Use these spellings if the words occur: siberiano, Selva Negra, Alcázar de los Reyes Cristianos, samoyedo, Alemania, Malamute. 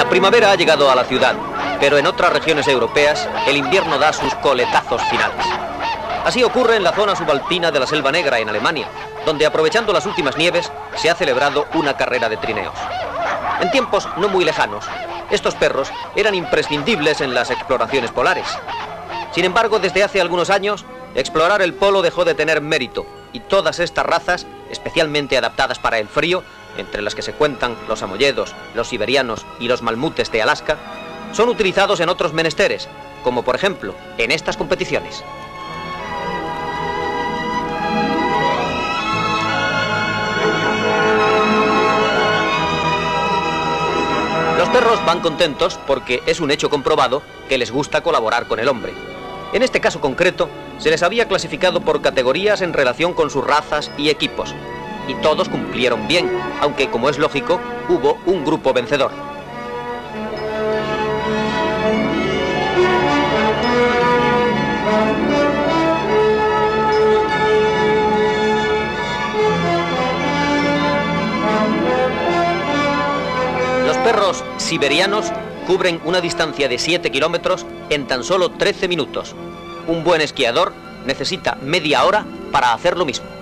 La primavera ha llegado a la ciudad, pero en otras regiones europeas el invierno da sus coletazos finales. Así ocurre en la zona subalpina de la Selva Negra, en Alemania, donde aprovechando las últimas nieves se ha celebrado una carrera de trineos. En tiempos no muy lejanos, estos perros eran imprescindibles en las exploraciones polares. Sin embargo, desde hace algunos años, explorar el polo dejó de tener mérito y todas estas razas, especialmente adaptadas para el frío, entre las que se cuentan los samoyedos, los siberianos y los malamutes de Alaska, son utilizados en otros menesteres, como por ejemplo en estas competiciones. Los perros van contentos porque es un hecho comprobado que les gusta colaborar con el hombre. En este caso concreto, se les había clasificado por categorías en relación con sus razas y equipos, y todos cumplieron bien, aunque, como es lógico, hubo un grupo vencedor. Los perros siberianos cubren una distancia de 7 kilómetros en tan solo 13 minutos. Un buen esquiador necesita media hora para hacer lo mismo.